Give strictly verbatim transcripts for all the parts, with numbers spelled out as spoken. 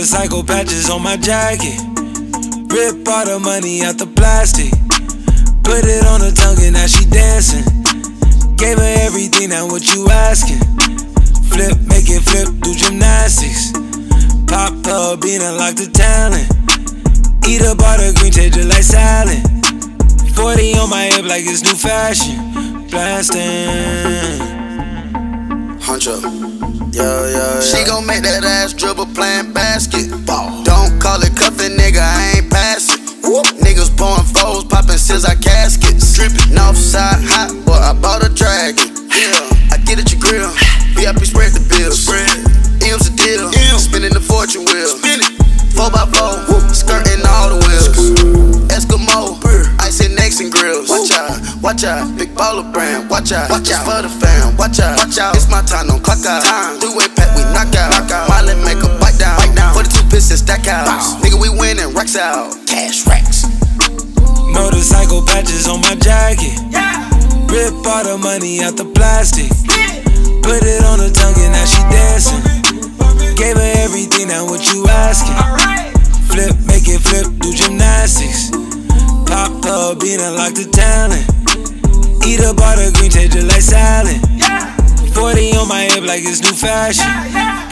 motorcycle patches on my jacket. Rip all the money out the plastic. Put it on her tongue and now she dancing. Gave her everything, now what you asking? Flip, make it flip, do gymnastics. Pop the bean, unlock the talent. Eat up all the green, taste just like salad. Forty on my hip like it's new fashion. Blasting Huncho. Yo, yo, yo. She gon' make that ass dribble playing basketball. Don't call it cuffin', nigga, I ain't pass it. Whoop. Niggas pouring foes, poppin' scissor caskets. Drippin' Northside hot, boy, I bought a dragon. Yeah, I get at your grill. V I P spread the bills. Spread. M's a deal. M. Spinning the fortune wheel. Spin it. Four by four, whoop. Skirting all the wheels. Eskimo, ice and necks and grills. Watch out, watch out, big baller brand. Watch out, watch out for the fam. Watch out, watch out. It's my time, don't clock out. Time. Three-way pack, we knock out. Knock out. Miley make a bite down. Bite down. forty-two pits and stack out. Bow. Nigga, we winning, racks out. Cash racks. Motorcycle patches on my jacket. Yeah. Rip all the money out the plastic. Yeah. Put it on her tongue and now she dancing. Gave her everything, now what you asking? Flip, make it flip, do gymnastics. Pop the bean, unlock the talent. Eat up all the green, taste just like salad. Forty on my hip like it's new fashion.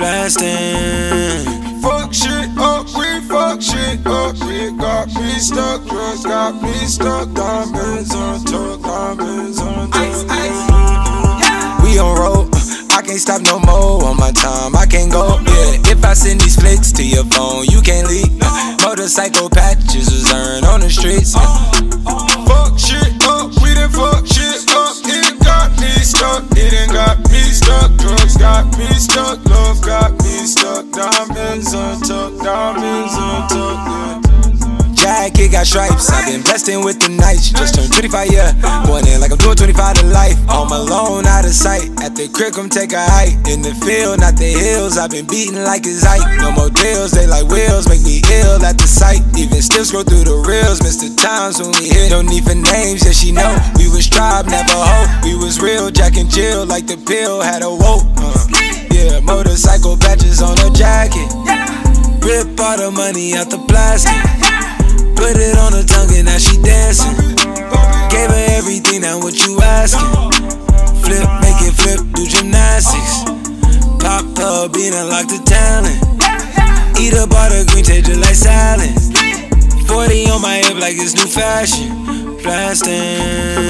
Blasting. Fuck shit up, we fuck shit up. We got me stuck, drugs got me stuck. Diamonds on top, diamonds on top. We on road. I can't stop no more on my time, I can't go, yeah. If I send these flicks to your phone, you can't leak. uh, Motorcycle patches was earned on the streets. uh, uh, Fuck shit up, we done fuck shit up. It got me stuck, it ain't got me stuck. Drugs got me stuck, love got me stuck. Diamonds untucked, diamonds untucked, yeah. Jacket got stripes, I've been blessing with the nights. Just turned twenty-five, yeah. Going in like I'm doing twenty-five to life. I'm alone, out of sight. At the crib, I'm take a hike. In the field, not the hills. I've been beating like it's Ike. No more deals, they like wheels. Make me ill at the sight. Even still scroll through the reels. Missed the times when we hit. No need for names, yeah, she know. We was tribe, never hoe. We was real, Jack and Jill. Like the pill, had a woke. Uh, yeah, motorcycle patches on her jacket. Rip all the money out the plastic. Put it on her tongue and now she dancing. Gave her everything, now what you asking? Flip, make it flip, do gymnastics. Pop the bean, unlock the talent. Eat up all the green, taste just like salad. forty on my hip like it's new fashion. Blasting.